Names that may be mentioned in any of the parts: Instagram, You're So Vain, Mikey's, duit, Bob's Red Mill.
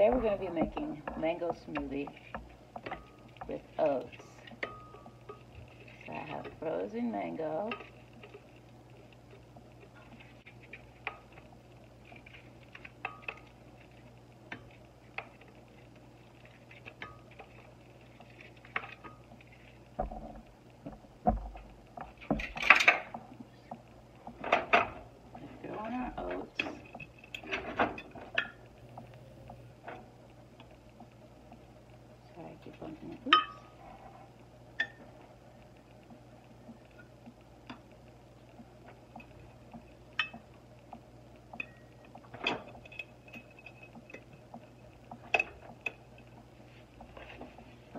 Today we're going to be making mango smoothie with oats. So I have frozen mango,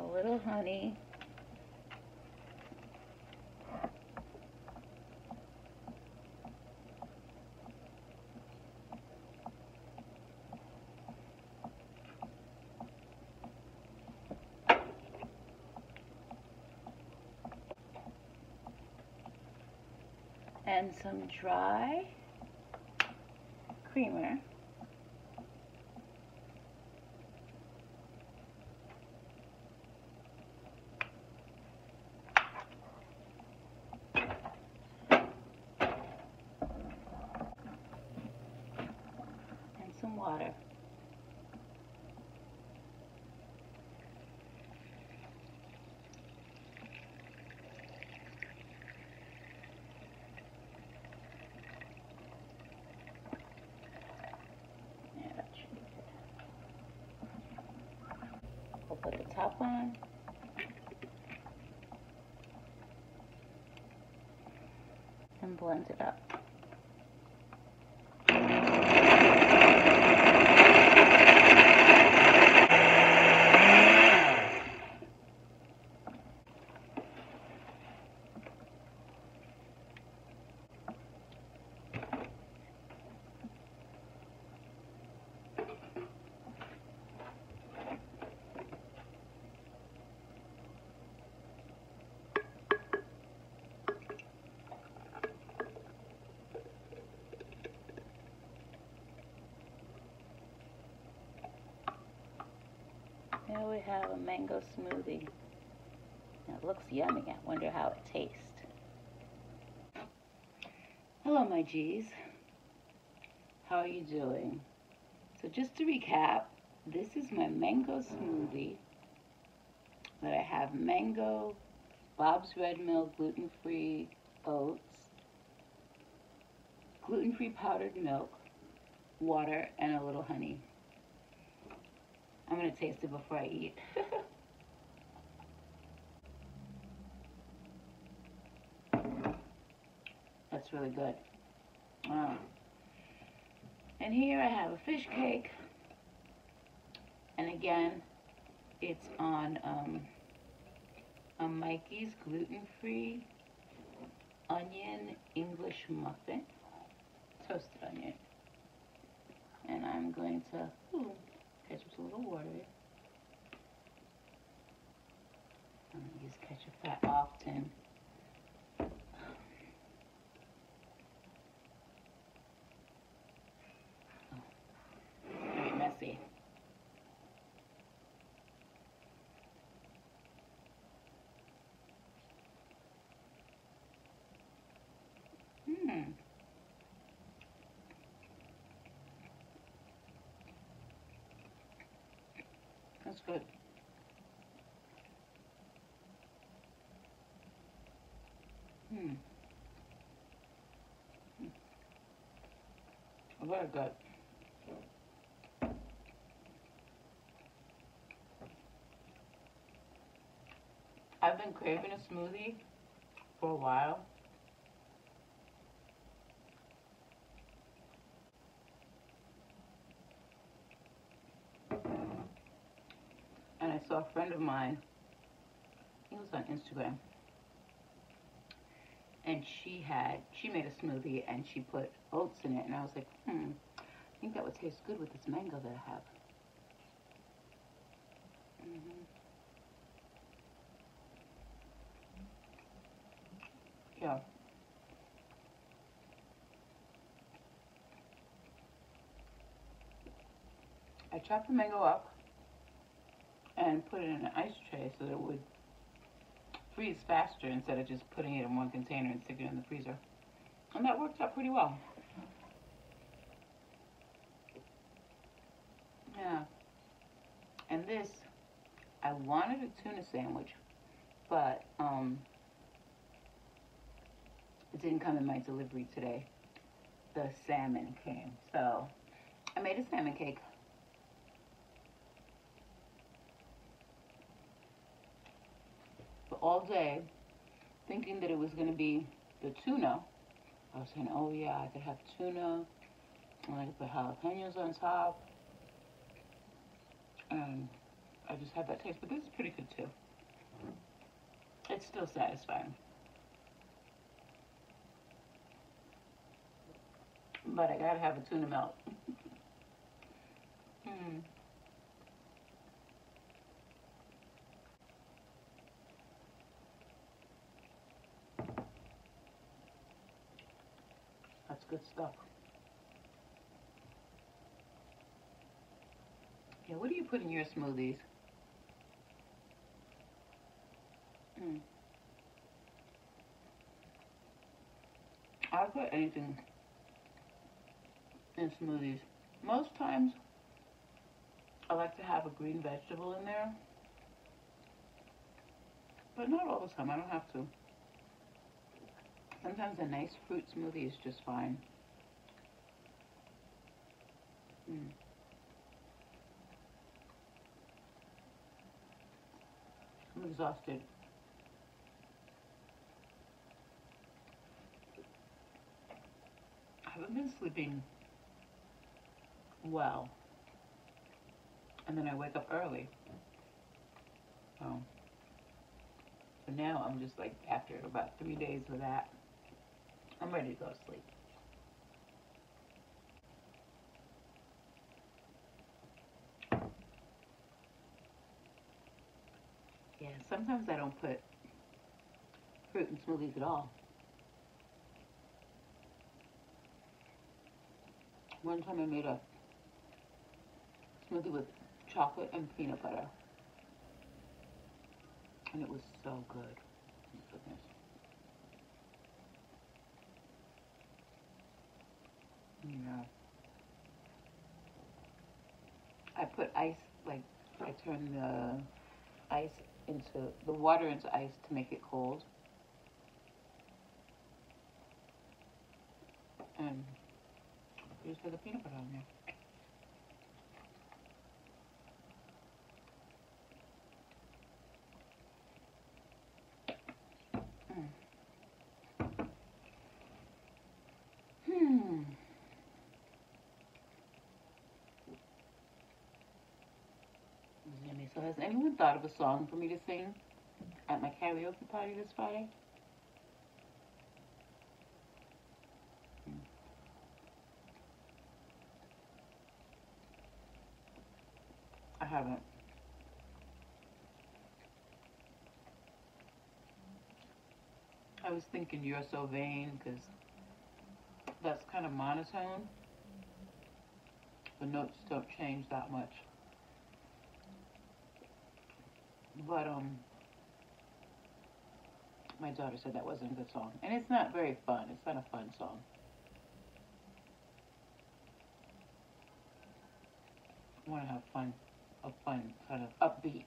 a little honey, and some dry creamer. Some water. Yeah, that should be good. We'll put the top on. And blend it up. Now we have a mango smoothie. It looks yummy. I wonder how it tastes. Hello, my G's. How are you doing? So just to recap, this is my mango smoothie that I have mango, Bob's Red Mill gluten-free oats, gluten-free powdered milk, water, and a little honey. I'm going to taste it before I eat. That's really good. Wow. And here I have a fish cake. And again, it's on a Mikey's gluten-free onion English muffin. Toasted onion. And I'm going to... Ooh, ketchup's a little watery. I don't use ketchup that often. It's very messy. That's good. Very good. I've been craving a smoothie for a while. And I saw a friend of mine, he was on Instagram, and she made a smoothie and she put oats in it, and I was like, I think that would taste good with this mango that I have. Yeah. I chopped a mango up and put it in an ice tray so that it would freeze faster instead of just putting it in one container and sticking it in the freezer. And that worked out pretty well. Yeah. And this, I wanted a tuna sandwich, but it didn't come in my delivery today. The salmon came, so I made a salmon cake. But all day, thinking that it was going to be the tuna, I was saying, oh yeah, I could have tuna, and I could put jalapenos on top, and I just had that taste. But this is pretty good too. It's still satisfying. But I gotta have a tuna melt. That's good stuff. Yeah, what do you put in your smoothies? I put anything in smoothies. Most times I like to have a green vegetable in there, but not all the time. I don't have to. Sometimes a nice fruit smoothie is just fine. I'm exhausted. I haven't been sleeping well, and then I wake up early, so now I'm just like, after about 3 days of that, I'm ready to go to sleep. Yeah, sometimes I don't put fruit in smoothies at all. One time I made a smoothie with chocolate and peanut butter, and it was so good. Goodness. Yeah. I put ice, like I turned the ice into the water into ice to make it cold, and you just put the peanut butter on there. So has anyone thought of a song for me to sing at my karaoke party this Friday? I haven't. I was thinking You're So Vain, because that's kind of monotone. The notes don't change that much. But, my daughter said that wasn't a good song. And it's not very fun. It's not a fun song. I want to have fun, a fun kind of upbeat.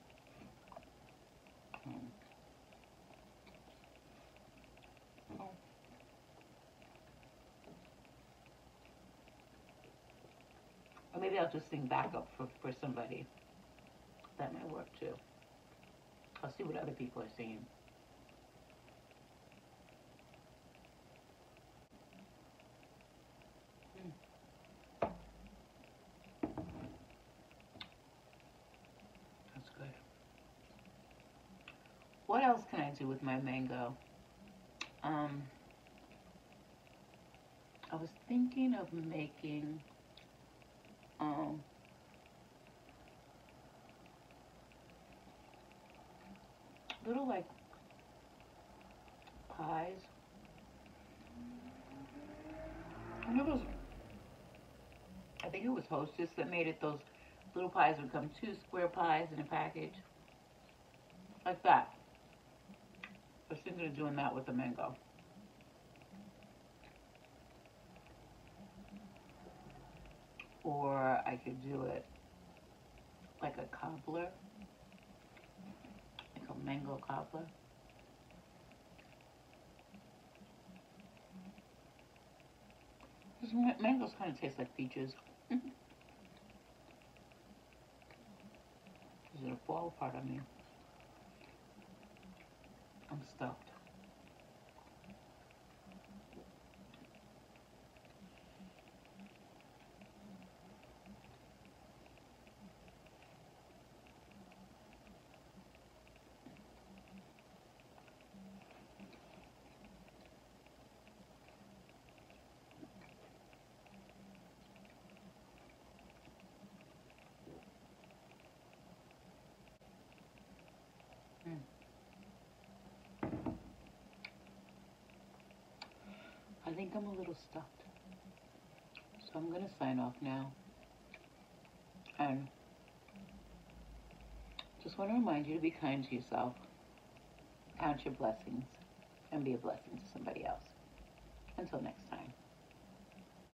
Or maybe I'll just sing backup for somebody. That might work too. I'll see what other people are saying. That's good. What else can I do with my mango? I was thinking of making little like pies. I think it was Hostess that made it, those little pies would come 2 square pies in a package. Like that. I was thinking of doing that with the mango. Or I could do it like a cobbler. Like a mango cobbler. Because mangoes kind of taste like peaches. Is it a fall apart on me? I'm stuffed. I think I'm a little stuffed, so I'm going to sign off now, and just want to remind you to be kind to yourself, count your blessings, and be a blessing to somebody else. Until next time.